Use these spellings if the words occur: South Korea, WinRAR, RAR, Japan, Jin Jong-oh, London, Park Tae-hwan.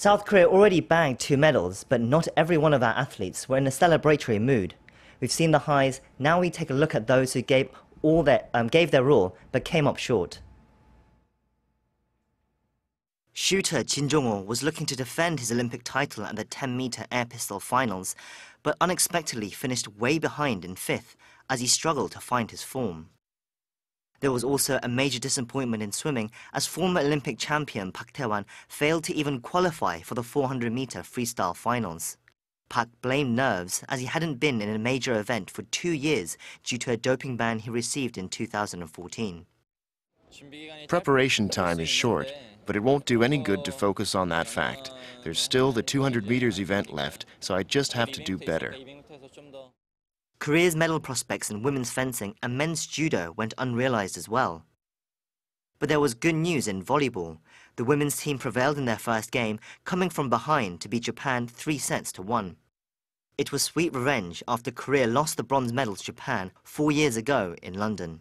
South Korea already bagged 2 medals, but not every one of our athletes were in a celebratory mood. We've seen the highs, now we take a look at those who gave their all but came up short. Shooter Jin Jong-oh was looking to defend his Olympic title at the 10-meter air pistol finals, but unexpectedly finished way behind in 5th as he struggled to find his form. There was also a major disappointment in swimming as former Olympic champion Park Tae-hwan failed to even qualify for the 400-meter freestyle finals. Park blamed nerves as he hadn't been in a major event for 2 years due to a doping ban he received in 2014. Preparation time is short, but it won't do any good to focus on that fact. There's still the 200 meters event left, so I just have to do better. Korea's medal prospects in women's fencing and men's judo went unrealized as well. But there was good news in volleyball. The women's team prevailed in their first game, coming from behind to beat Japan 3-1. It was sweet revenge after Korea lost the bronze medal to Japan 4 years ago in London.